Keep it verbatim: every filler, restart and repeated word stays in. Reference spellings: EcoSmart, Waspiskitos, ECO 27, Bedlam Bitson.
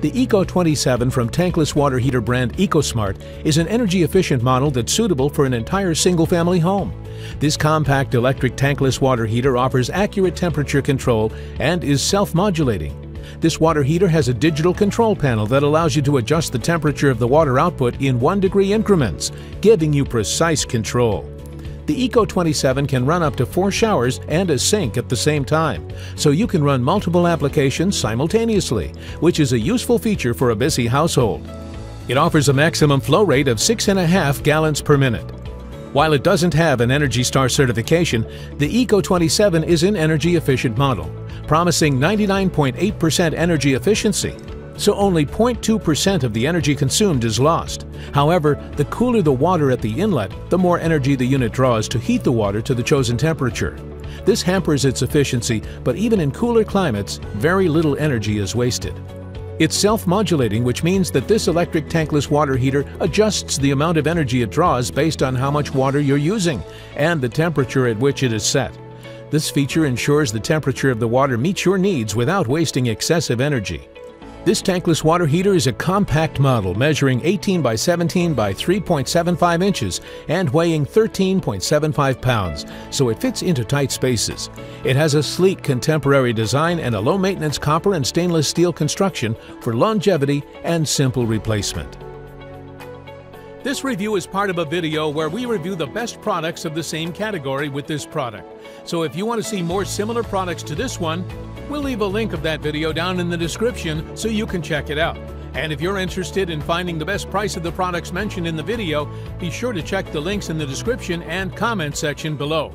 The ECO twenty-seven from tankless water heater brand EcoSmart is an energy-efficient model that's suitable for an entire single-family home. This compact electric tankless water heater offers accurate temperature control and is self-modulating. This water heater has a digital control panel that allows you to adjust the temperature of the water output in one degree increments, giving you precise control. The ECO twenty-seven can run up to four showers and a sink at the same time, so you can run multiple applications simultaneously, which is a useful feature for a busy household. It offers a maximum flow rate of six and a half gallons per minute. While it doesn't have an Energy Star certification, the ECO twenty-seven is an energy-efficient model, promising ninety-nine point eight percent energy efficiency, so only zero point two percent of the energy consumed is lost. However, the cooler the water at the inlet, the more energy the unit draws to heat the water to the chosen temperature. This hampers its efficiency, but even in cooler climates, very little energy is wasted. It's self-modulating, which means that this electric tankless water heater adjusts the amount of energy it draws based on how much water you're using and the temperature at which it is set. This feature ensures the temperature of the water meets your needs without wasting excessive energy. This tankless water heater is a compact model measuring eighteen by seventeen by three point seven five inches and weighing thirteen point seven five pounds, so it fits into tight spaces. It has a sleek, contemporary design and a low-maintenance copper and stainless steel construction for longevity and simple replacement. This review is part of a video where we review the best products of the same category with this product. So if you want to see more similar products to this one, we'll leave a link of that video down in the description so you can check it out. And if you're interested in finding the best price of the products mentioned in the video, be sure to check the links in the description and comment section below.